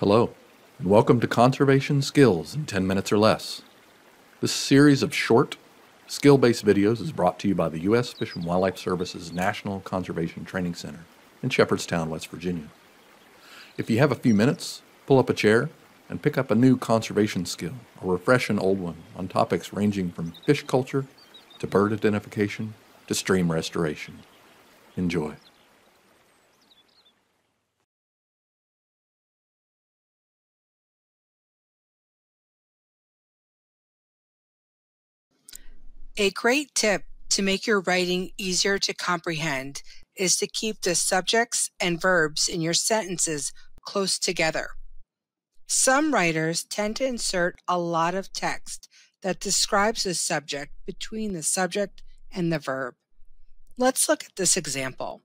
Hello, and welcome to Conservation Skills in 10 Minutes or Less. This series of short, skill-based videos is brought to you by the U.S. Fish and Wildlife Service's National Conservation Training Center in Shepherdstown, West Virginia. If you have a few minutes, pull up a chair and pick up a new conservation skill or refresh an old one on topics ranging from fish culture to bird identification to stream restoration. Enjoy. A great tip to make your writing easier to comprehend is to keep the subjects and verbs in your sentences close together. Some writers tend to insert a lot of text that describes the subject between the subject and the verb. Let's look at this example.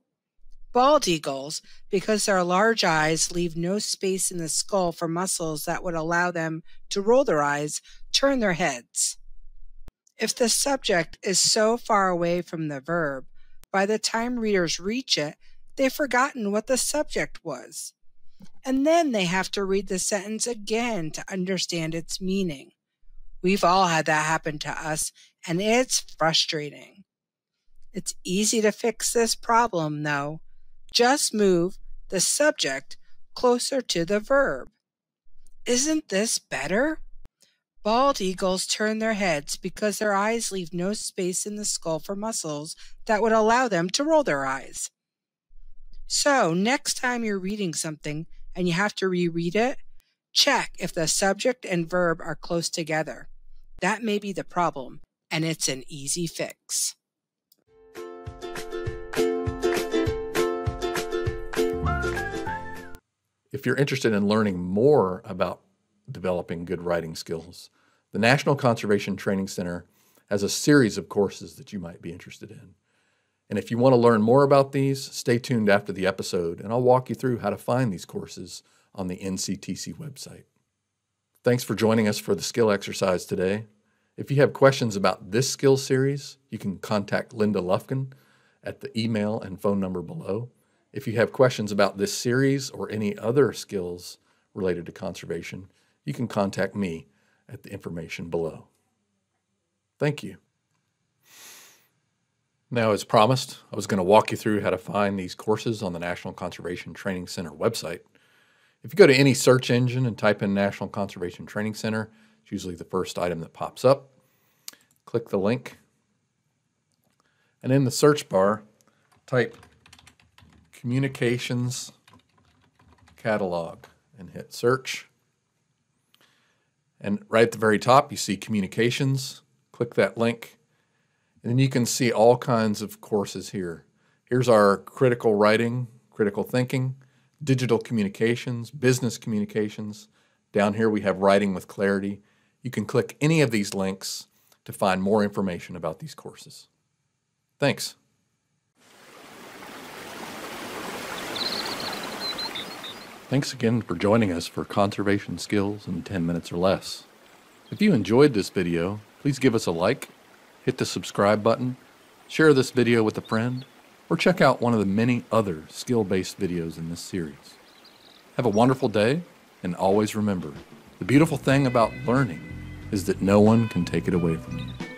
Bald eagles, because their large eyes leave no space in the skull for muscles that would allow them to roll their eyes, turn their heads. If the subject is so far away from the verb, by the time readers reach it, they've forgotten what the subject was. And then they have to read the sentence again to understand its meaning. We've all had that happen to us, and it's frustrating. It's easy to fix this problem, though. Just move the subject closer to the verb. Isn't this better? Bald eagles turn their heads because their eyes leave no space in the skull for muscles that would allow them to roll their eyes. So, next time you're reading something and you have to reread it, check if the subject and verb are close together. That may be the problem, and it's an easy fix. If you're interested in learning more about developing good writing skills, the National Conservation Training Center has a series of courses that you might be interested in. And if you want to learn more about these, stay tuned after the episode, and I'll walk you through how to find these courses on the NCTC website. Thanks for joining us for the skill exercise today. If you have questions about this skill series, you can contact Linda Lufkin at the email and phone number below. If you have questions about this series or any other skills related to conservation, you can contact me at the information below. Thank you. Now, as promised, I was going to walk you through how to find these courses on the National Conservation Training Center website. If you go to any search engine and type in National Conservation Training Center, it's usually the first item that pops up. Click the link, and in the search bar, type Communications Catalog and hit search. And right at the very top, you see Communications. Click that link, and then you can see all kinds of courses here. Here's our critical writing, critical thinking, digital communications, business communications. Down here we have writing with clarity. You can click any of these links to find more information about these courses. Thanks. Thanks again for joining us for Conservation Skills in 10 Minutes or Less. If you enjoyed this video, please give us a like, hit the subscribe button, share this video with a friend, or check out one of the many other skill-based videos in this series. Have a wonderful day, and always remember, the beautiful thing about learning is that no one can take it away from you.